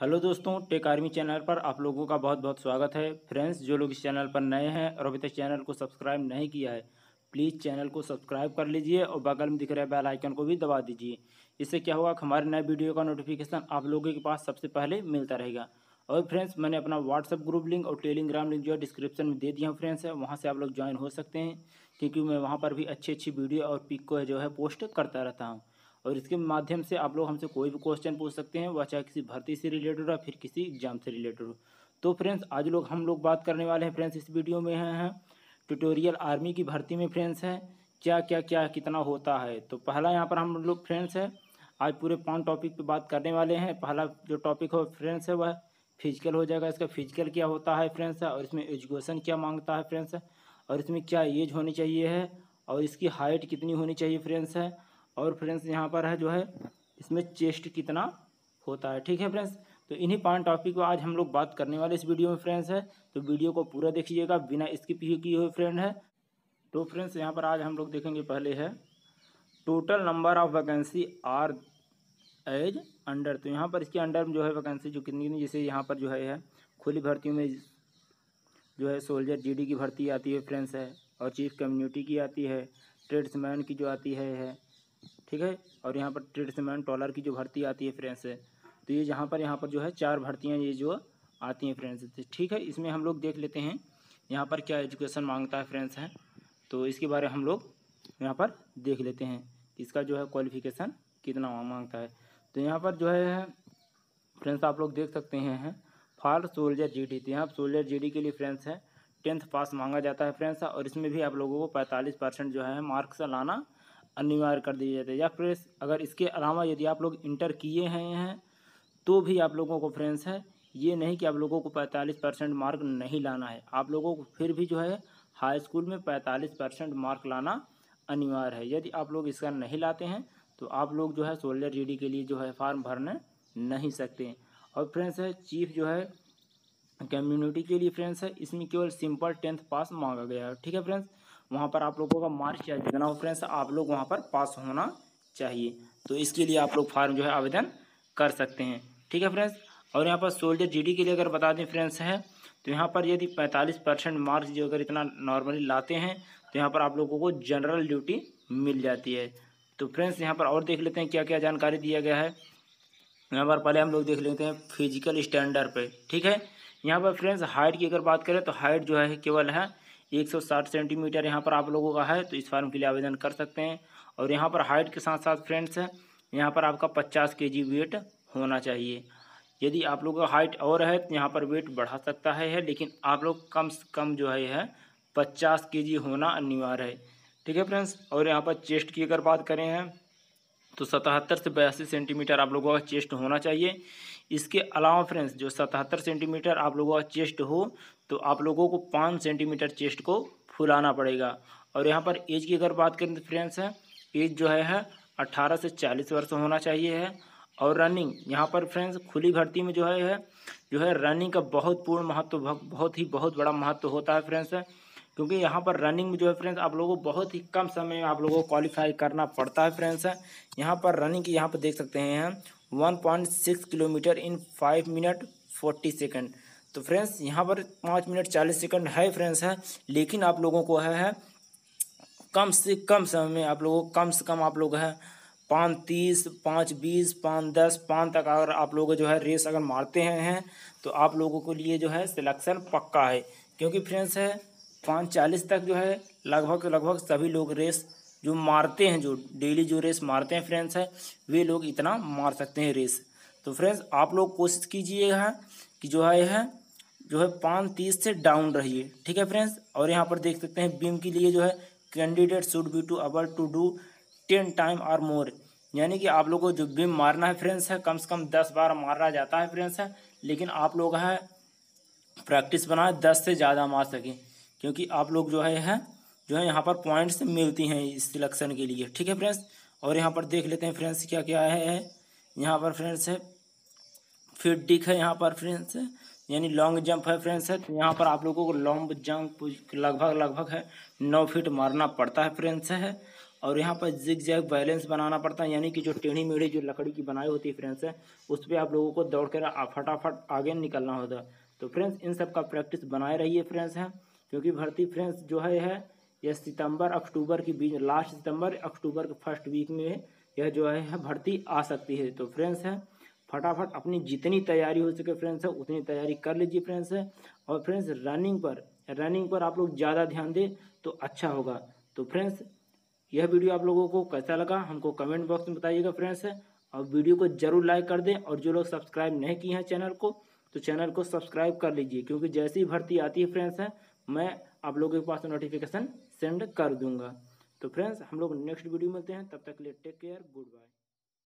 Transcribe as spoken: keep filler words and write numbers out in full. Hello दोस्तों, take army channel पर आप लोगों का बहुत बहुत स्वागत है। फ्रेंड्स, जो लोग इस चैनल पर नए हैं और अभी तक चैनल को सब्सक्राइब नहीं किया है, प्लीज़ चैनल को सब्सक्राइब कर लीजिए और बगल में दिख रहे बेल आइकन को भी दबा दीजिए। इससे क्या होगा, हमारे नए वीडियो का नोटिफिकेशन आप लोगों के पास सबसे पहले मिलता रहेगा। और फ्रेंड्स, मैंने अपना व्हाट्सअप ग्रुप लिंक और टेलीग्राम लिंक जो है डिस्क्रिप्शन में दे दिया हूँ फ्रेंड्स है, वहाँ से आप लोग ज्वाइन हो सकते हैं, क्योंकि मैं वहाँ पर भी अच्छी अच्छी वीडियो और पिक को जो है पोस्ट करता रहता हूँ। और इसके माध्यम से आप लोग हमसे कोई भी क्वेश्चन पूछ सकते हैं, वह चाहे किसी भर्ती से रिलेटेड हो या फिर किसी एग्जाम से रिलेटेड हो। तो फ्रेंड्स, आज लोग हम लोग बात करने वाले हैं फ्रेंड्स इस वीडियो में है ट्यूटोरियल आर्मी की भर्ती में फ्रेंड्स है क्या क्या क्या कितना होता है। तो पहला यहाँ पर हम लोग फ्रेंड्स है आज पूरे पाँच टॉपिक पर बात करने वाले हैं। पहला जो टॉपिक हो फ्रेंड्स है वह फिजिकल हो जाएगा। इसका फिजिकल क्या होता है फ्रेंड्स है, और इसमें एजुकेशन क्या मांगता है फ्रेंड्स है, और इसमें क्या एज होनी चाहिए है, और इसकी हाइट कितनी होनी चाहिए फ्रेंड्स है, और फ्रेंड्स यहाँ पर है जो है इसमें चेस्ट कितना होता है। ठीक है फ्रेंड्स, तो इन्हीं पाँच टॉपिक को आज हम लोग बात करने वाले इस वीडियो में फ्रेंड्स है। तो वीडियो को पूरा देखिएगा बिना स्किप किए हुए फ्रेंड है। तो फ्रेंड्स, यहाँ पर आज हम लोग देखेंगे पहले है total number of vacancy are as under. तो यहाँ पर इसके अंडर में जो है वैकेंसी जो कितनी कितनी जैसे यहाँ पर जो है, है खुली भर्तियों में जो है सोल्जर जीडी की भर्ती आती है फ्रेंड्स है, और चीफ कम्युनिटी की आती है, ट्रेड्समैन की जो आती है, है ठीक है, और यहाँ पर ट्रेड्समैन टॉलर की जो भर्ती आती है फ्रेंड्स है। तो ये यहाँ पर यहाँ पर जो है चार भर्तियाँ ये जो आती हैं फ्रेंड्स। ठीक है, इसमें हम लोग देख लेते हैं यहाँ पर क्या एजुकेशन मांगता है फ्रेंड्स है। तो इसके बारे में हम लोग यहाँ पर देख लेते हैं इसका जो है क्वालिफिकेशन कितना मांगता है। तो यहाँ पर जो है फ्रेंड्स आप लोग देख सकते हैं फॉर सोल्जर जीडी। तो यहाँ पर सोल्जर जीडी के लिए फ्रेंड्स है टेंथ पास मांगा जाता है फ्रेंड्स, और इसमें भी आप लोगों को पैंतालीस परसेंट जो है मार्क्स लाना अनिवार्य कर दिया जाता है। या फिर अगर इसके अलावा यदि आप लोग इंटर किए हैं तो भी आप लोगों को फ्रेंड्स है ये नहीं कि आप लोगों को पैंतालीस परसेंट मार्क नहीं लाना है, आप लोगों को फिर भी जो है हाई स्कूल में पैंतालीस परसेंट मार्क लाना अनिवार्य है। यदि आप लोग इसका नहीं लाते हैं तो आप लोग जो है सोल्जर जीडी के लिए जो है फॉर्म भरने नहीं सकते हैं। और फ्रेंड्स है चीफ जो है कम्युनिटी के लिए फ्रेंड्स है इसमें केवल सिंपल टेंथ पास मांगा गया है। ठीक है फ्रेंड्स, वहाँ पर आप लोगों का मार्क्स चाहे जितना हो फ्रेंड्स आप लोग वहाँ पर पास होना चाहिए। तो इसके लिए आप लोग फॉर्म जो है आवेदन कर सकते हैं। ठीक है फ्रेंड्स, और यहाँ पर सोल्जर जीडी के लिए अगर बता दें फ्रेंड्स है तो यहाँ पर यदि पैंतालीस परसेंट मार्क्स जो अगर इतना नॉर्मली लाते हैं तो यहाँ पर आप लोगों को जनरल ड्यूटी मिल जाती है। तो फ्रेंड्स यहाँ पर और देख लेते हैं क्या क्या जानकारी दिया गया है। यहाँ पर पहले हम लोग देख लेते हैं फिजिकल स्टैंडर्ड पे। ठीक है, यहाँ पर फ्रेंड्स हाइट की अगर बात करें तो हाइट जो है केवल है एक सौ साठ सेंटीमीटर यहाँ पर आप लोगों का है, तो इस फॉर्म के लिए आवेदन कर सकते हैं। और यहाँ पर हाइट के साथ साथ फ्रेंड्स है यहाँ पर आपका पचास के जी वेट होना चाहिए। यदि आप लोगों का हाइट और है तो यहाँ पर वेट बढ़ा सकता है, लेकिन आप लोग कम से कम जो है पचास के जी होना अनिवार्य है। ठीक है फ्रेंड्स, और यहाँ पर चेस्ट की अगर बात करें हैं तो सतहत्तर से बयासी सेंटीमीटर आप लोगों का चेस्ट होना चाहिए। इसके अलावा फ्रेंड्स जो सतहत्तर सेंटीमीटर आप लोगों का चेस्ट हो तो आप लोगों को पाँच सेंटीमीटर चेस्ट को फुलाना पड़ेगा। और यहाँ पर एज की अगर बात करें तो फ्रेंड्स है एज जो है, है अट्ठारह से चालीस वर्ष होना चाहिए है। और रनिंग यहाँ पर फ्रेंड्स खुली भर्ती में जो है, है जो है रनिंग का बहुत पूर्ण महत्व बहुत ही बहुत बड़ा महत्व होता है फ्रेंड्स है, क्योंकि यहाँ पर रनिंग में जो है फ्रेंड्स आप लोगों को बहुत ही कम समय में आप लोगों को क्वालिफाई करना पड़ता है फ्रेंड्स है। यहाँ पर रनिंग की यहाँ पर देख सकते हैं one point six kilometre in five minute forty second. तो फ्रेंड्स यहाँ पर पाँच मिनट चालीस सेकेंड है फ्रेंड्स है, लेकिन आप लोगों को है, है कम से कम समय में आप लोगों को कम से कम आप लोग है पाँच तीस पाँच बीस पाँच दस पाँच तक अगर आप लोग जो है रेस अगर मारते हैं तो आप लोगों के लिए जो है सिलेक्शन पक्का है, क्योंकि फ्रेंड्स है पाँच चालीस तक जो है लगभग लगभग सभी लोग रेस जो मारते हैं जो डेली जो रेस मारते हैं फ्रेंड्स है वे लोग इतना मार सकते हैं रेस। तो फ्रेंड्स आप लोग कोशिश कीजिएगा कि जो है है जो है पाँच तीस से डाउन रहिए। ठीक है फ्रेंड्स, और यहाँ पर देख सकते हैं बीम के लिए जो है candidate should be to able to do ten time और मोर, यानी कि आप लोगों को जो बीम मारना है फ्रेंड्स है कम से कम दस बार मारा जाता है फ्रेंड्स है, लेकिन आप लोग है प्रैक्टिस बनाए दस से ज़्यादा मार सकें, क्योंकि आप लोग जो है, है जो है यहाँ पर पॉइंट्स मिलती हैं इस सिलेक्शन के लिए। ठीक है फ्रेंड्स, और यहाँ पर देख लेते हैं फ्रेंड्स क्या क्या है यहाँ पर फ्रेंड्स है फिर डिक है यहाँ पर फ्रेंड्स है यानी लॉन्ग जंप है फ्रेंड्स है। तो यहाँ पर आप लोगों को लॉन्ग जंप लगभग लगभग है नौ फीट मारना पड़ता है फ्रेंड्स है। और यहाँ पर जिग जैग बैलेंस बनाना पड़ता है, यानी कि जो टेढ़ी मेढ़ी जो लकड़ी की बनाई होती है फ्रेंड्स है, उस पर आप लोगों को दौड़ कर फटाफट आगे निकलना होता है। तो फ्रेंड्स इन सब का प्रैक्टिस बनाए रहिए फ्रेंड्स है, क्योंकि भर्ती फ्रेंड्स जो है यह यह सितंबर अक्टूबर के बीच, लास्ट सितंबर अक्टूबर के फर्स्ट वीक में यह जो है भर्ती आ सकती है। तो फ्रेंड्स है फटाफट अपनी जितनी तैयारी हो सके फ्रेंड्स है उतनी तैयारी कर लीजिए फ्रेंड्स है। और फ्रेंड्स रनिंग पर रनिंग पर आप लोग ज़्यादा ध्यान दें तो अच्छा होगा। तो फ्रेंड्स यह वीडियो आप लोगों को कैसा लगा हमको कमेंट बॉक्स में बताइएगा फ्रेंड्स है, और वीडियो को जरूर लाइक कर दें। और जो लोग सब्सक्राइब नहीं किए हैं चैनल को तो चैनल को सब्सक्राइब कर लीजिए, क्योंकि जैसी ही भर्ती आती है फ्रेंड्स है मैं आप लोगों के पास नोटिफिकेशन सेंड कर दूंगा। तो फ्रेंड्स हम लोग नेक्स्ट वीडियो मिलते हैं, तब तक के लिए टेक केयर, गुड बाय।